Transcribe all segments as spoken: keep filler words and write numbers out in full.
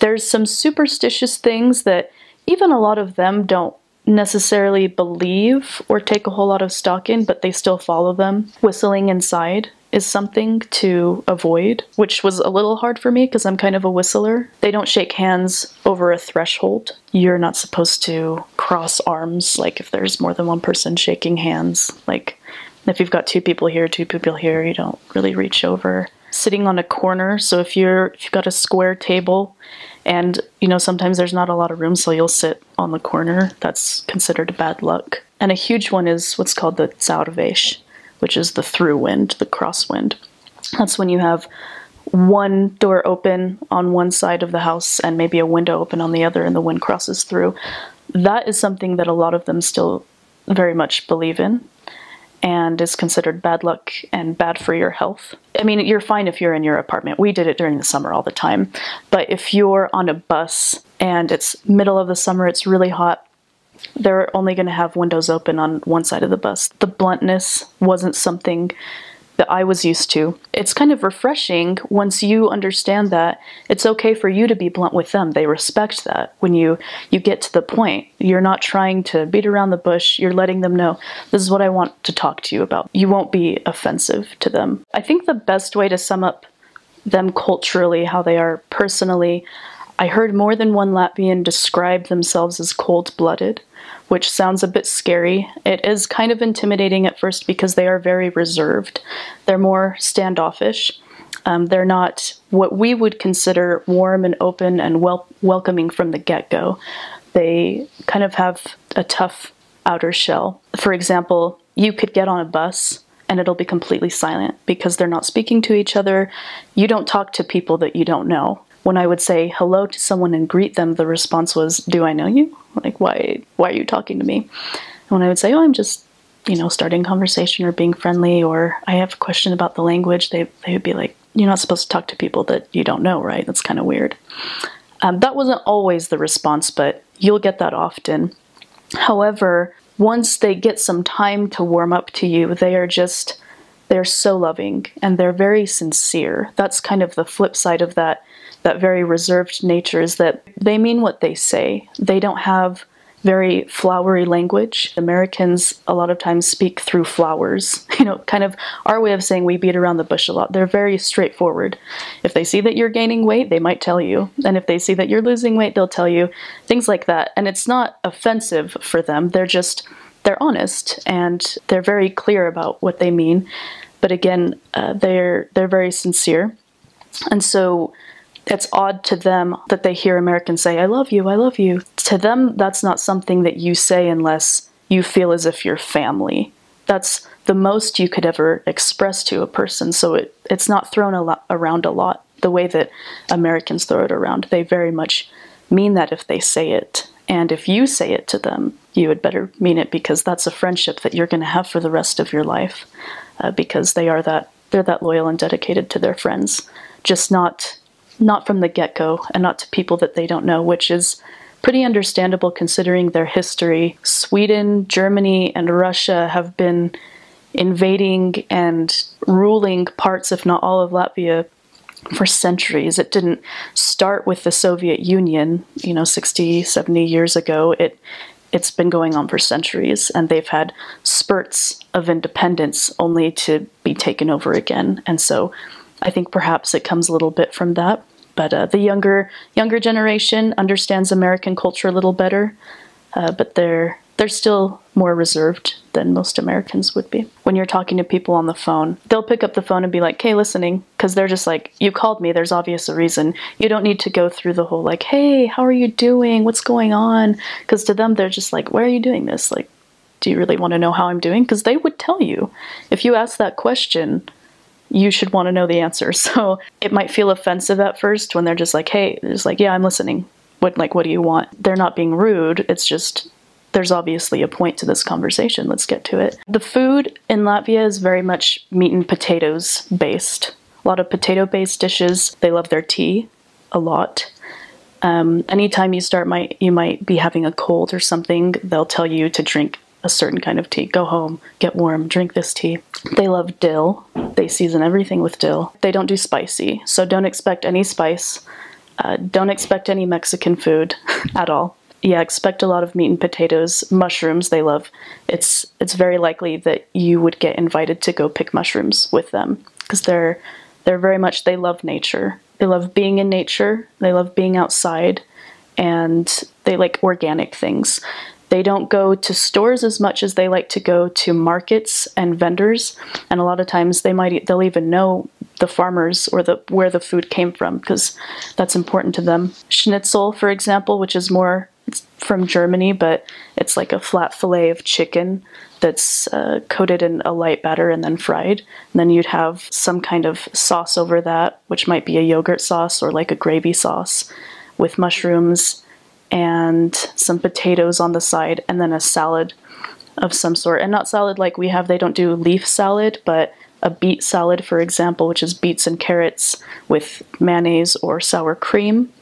There's some superstitious things that even a lot of them don't necessarily believe or take a whole lot of stock in, but they still follow them. Whistling inside is something to avoid, which was a little hard for me because I'm kind of a whistler. They don't shake hands over a threshold. You're not supposed to cross arms, like if there's more than one person shaking hands. Like if you've got two people here, two people here, you don't really reach over. Sitting on a corner, so if you're if you've got a square table and you know sometimes there's not a lot of room, so you'll sit on the corner, that's considered bad luck. And a huge one is what's called the tzaurvesh, which is the through wind, the crosswind. That's when you have one door open on one side of the house and maybe a window open on the other and the wind crosses through. That is something that a lot of them still very much believe in, and is considered bad luck and bad for your health. I mean, you're fine if you're in your apartment. We did it during the summer all the time. But if you're on a bus and it's middle of the summer, it's really hot, they're only going to have windows open on one side of the bus. The bluntness wasn't something that I was used to. It's kind of refreshing once you understand that it's okay for you to be blunt with them. They respect that when you, you get to the point. You're not trying to beat around the bush. You're letting them know, this is what I want to talk to you about. You won't be offensive to them. I think the best way to sum up them culturally, how they are personally, I heard more than one Latvian describe themselves as cold-blooded, which sounds a bit scary. It is kind of intimidating at first because they are very reserved. They're more standoffish. Um, they're not what we would consider warm and open and wel welcoming from the get-go. They kind of have a tough outer shell. For example, you could get on a bus and it'll be completely silent because they're not speaking to each other. You don't talk to people that you don't know. When I would say hello to someone and greet them, the response was, do I know you? Like, why, why are you talking to me? And when I would say, oh, I'm just, you know, starting conversation or being friendly, or I have a question about the language, they, they would be like, you're not supposed to talk to people that you don't know, right? That's kind of weird. Um, that wasn't always the response, but you'll get that often. However, once they get some time to warm up to you, they are just, they're so loving and they're very sincere. That's kind of the flip side of that. That very reserved nature is that they mean what they say. They don't have very flowery language. Americans a lot of times speak through flowers, you know, kind of our way of saying we beat around the bush a lot. They're very straightforward. If they see that you're gaining weight, they might tell you. And if they see that you're losing weight, they'll tell you, things like that. And it's not offensive for them. They're just, they're honest and they're very clear about what they mean. But again, uh, they're, they're very sincere. And so it's odd to them that they hear Americans say, I love you, I love you. To them, that's not something that you say unless you feel as if you're family. That's the most you could ever express to a person, so it, it's not thrown a lot, around a lot the way that Americans throw it around. They very much mean that if they say it, and if you say it to them, you had better mean it because that's a friendship that you're going to have for the rest of your life uh, because they are that, they're that loyal and dedicated to their friends, just not... not from the get-go and not to people that they don't know, which is pretty understandable considering their history. Sweden, Germany, and Russia have been invading and ruling parts, if not all, of Latvia for centuries. It didn't start with the Soviet Union, you know, sixty, seventy years ago. It, it's been going on for centuries, and they've had spurts of independence only to be taken over again. And so I think perhaps it comes a little bit from that, but uh, the younger younger generation understands American culture a little better, uh, but they're they're still more reserved than most Americans would be. When you're talking to people on the phone, they'll pick up the phone and be like, "Hey, listening," because they're just like, "You called me. There's obvious a reason. You don't need to go through the whole like, hey, how are you doing? What's going on?" Because to them, they're just like, "Why are you doing this? Like, do you really want to know how I'm doing?" Because they would tell you if you ask that question. You should want to know the answer. So it might feel offensive at first when they're just like, hey, it's like, yeah, I'm listening. What, like, what do you want? They're not being rude. It's just, there's obviously a point to this conversation. Let's get to it. The food in Latvia is very much meat and potatoes based. A lot of potato based dishes. They love their tea a lot. Um, anytime you start, might, you might be having a cold or something, they'll tell you to drink a certain kind of tea. Go home, get warm, drink this tea. They love dill. They season everything with dill. They don't do spicy, so don't expect any spice. Uh, don't expect any Mexican food at all. Yeah, expect a lot of meat and potatoes, mushrooms they love. It's it's very likely that you would get invited to go pick mushrooms with them because they're they're very much, they love nature. They love being in nature, they love being outside, and they like organic things. They don't go to stores as much as they like to go to markets and vendors, and a lot of times they might they'll even know the farmers or the where the food came from because that's important to them. Schnitzel, for example, which is more it's from Germany, but it's like a flat fillet of chicken that's uh, coated in a light batter and then fried. And then you'd have some kind of sauce over that, which might be a yogurt sauce or like a gravy sauce with mushrooms and some potatoes on the side, and then a salad of some sort. And not salad like we have, they don't do leaf salad, but a beet salad, for example, which is beets and carrots with mayonnaise or sour cream,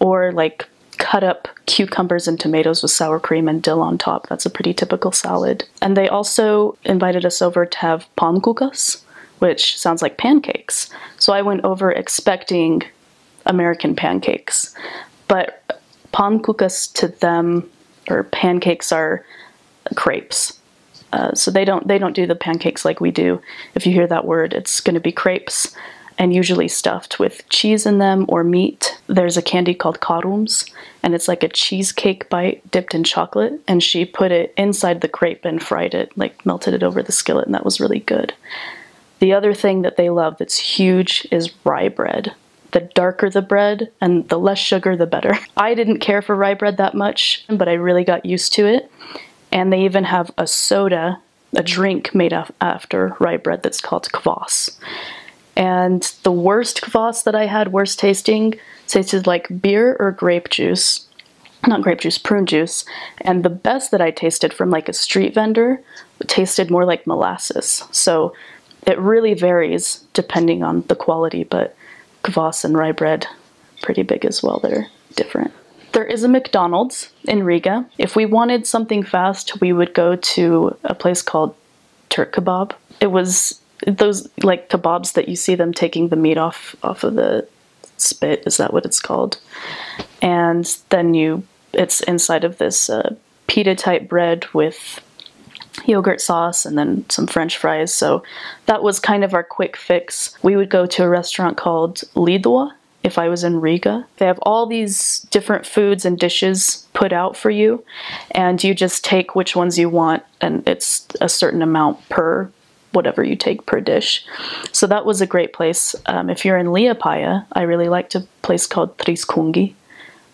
or like cut up cucumbers and tomatoes with sour cream and dill on top. That's a pretty typical salad. And they also invited us over to have pankūkas, which sounds like pancakes. So I went over expecting American pancakes, but pankūkas to them, or pancakes, are crepes. Uh, so they don't they don't do the pancakes like we do. If you hear that word, it's going to be crepes, and usually stuffed with cheese in them or meat. There's a candy called karums, and it's like a cheesecake bite dipped in chocolate, and she put it inside the crepe and fried it, like melted it over the skillet, and that was really good. The other thing that they love that's huge is rye bread. The darker the bread and the less sugar, the better. I didn't care for rye bread that much, but I really got used to it, and they even have a soda, a drink made after rye bread that's called kvass. And the worst kvass that I had, worst tasting, tasted like beer or grape juice. Not grape juice, prune juice. And the best that I tasted from like a street vendor tasted more like molasses. So it really varies depending on the quality, but kvass and rye bread, pretty big as well. They're different. There is a McDonald's in Riga. If we wanted something fast, we would go to a place called Turk Kebab. It was those like kebabs that you see them taking the meat off off of the spit, is that what it's called? And then you, it's inside of this uh, pita type bread with yogurt sauce and then some French fries. So that was kind of our quick fix. We would go to a restaurant called Lido if I was in Riga. They have all these different foods and dishes put out for you, and you just take which ones you want, and it's a certain amount per whatever you take per dish. So that was a great place. Um, if you're in Liepāja, I really liked a place called Triskungi.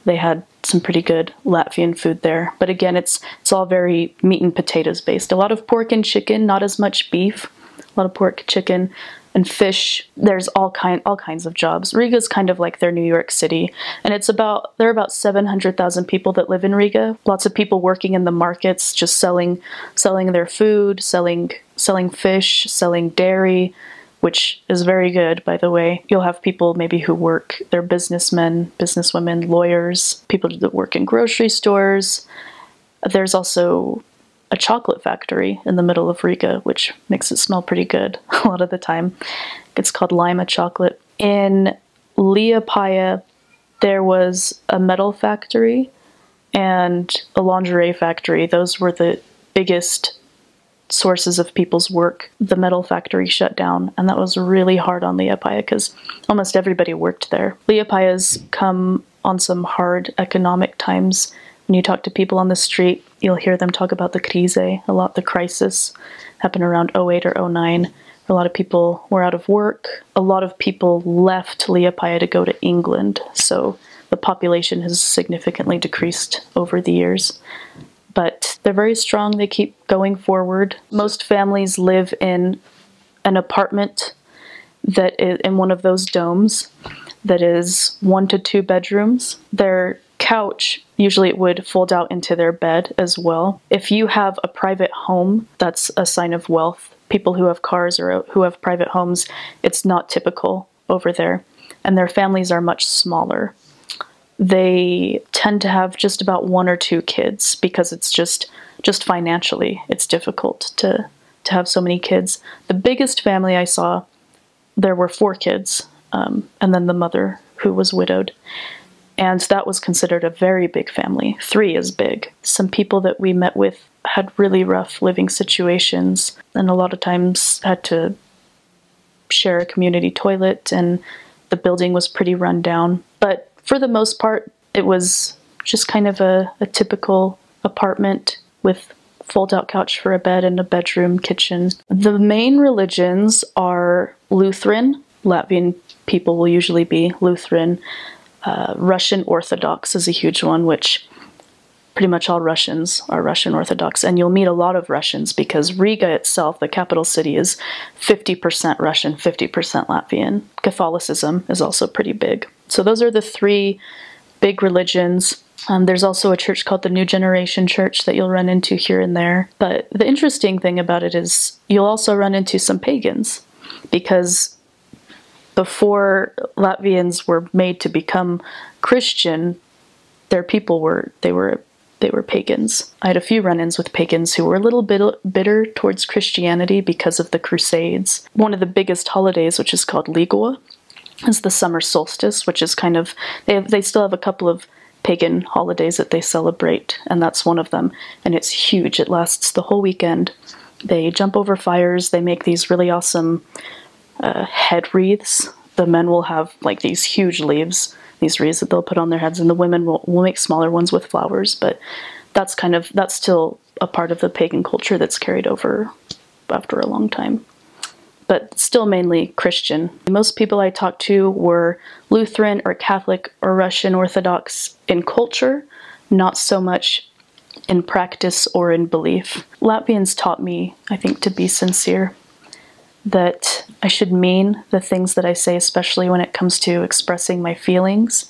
They had some pretty good Latvian food there. But again, it's it's all very meat and potatoes based. A lot of pork and chicken, not as much beef. A lot of pork, chicken, and fish. There's all kind all kinds of jobs. Riga's kind of like their New York City, and it's about there are about seven hundred thousand people that live in Riga. Lots of people working in the markets, just selling selling their food, selling selling fish, selling dairy, which is very good, by the way. You'll have people maybe who work, they're businessmen, businesswomen, lawyers, people that work in grocery stores. There's also a chocolate factory in the middle of Riga, which makes it smell pretty good a lot of the time. It's called Lima Chocolate. In Liepāja, there was a metal factory and a lingerie factory. Those were the biggest sources of people's work. The metal factory shut down, and that was really hard on Liepāja because almost everybody worked there. Liepāja's come on some hard economic times. When you talk to people on the street, you'll hear them talk about the krize a lot. The crisis happened around oh eight or oh nine. A lot of people were out of work. A lot of people left Liepāja to go to England, so the population has significantly decreased over the years. But they're very strong, they keep going forward. Most families live in an apartment that is in one of those domes that is one to two bedrooms. Their couch, usually it would fold out into their bed as well. If you have a private home, that's a sign of wealth. People who have cars or who have private homes, it's not typical over there. And their families are much smaller. They tend to have just about one or two kids because it's just just financially it's difficult to to have so many kids. The biggest family I saw, there were four kids, um, and then the mother who was widowed. And that was considered a very big family. Three is big. Some people that we met with had really rough living situations and a lot of times had to share a community toilet, and the building was pretty run down. But for the most part, it was just kind of a, a typical apartment with fold-out couch for a bed and a bedroom, kitchen. The main religions are Lutheran. Latvian people will usually be Lutheran. Uh, Russian Orthodox is a huge one, which pretty much all Russians are Russian Orthodox, and you'll meet a lot of Russians because Riga itself, the capital city, is fifty percent Russian, fifty percent Latvian. Catholicism is also pretty big. So those are the three big religions. Um, there's also a church called the New Generation Church that you'll run into here and there. But the interesting thing about it is you'll also run into some pagans, because before Latvians were made to become Christian, their people were, they were They were pagans. I had a few run-ins with pagans who were a little bit bitter towards Christianity because of the Crusades. One of the biggest holidays, which is called Līgo, is the summer solstice, which is kind of... They, have, they still have a couple of pagan holidays that they celebrate, and that's one of them. And it's huge. It lasts the whole weekend. They jump over fires. They make these really awesome uh, head wreaths. The men will have, like, these huge leaves, these wreaths that they'll put on their heads, and the women will, will make smaller ones with flowers, but that's kind of, that's still a part of the pagan culture that's carried over after a long time. But still mainly Christian. Most people I talked to were Lutheran or Catholic or Russian Orthodox in culture, not so much in practice or in belief. Latvians taught me, I think, to be sincere, that I should mean the things that I say, especially when it comes to expressing my feelings.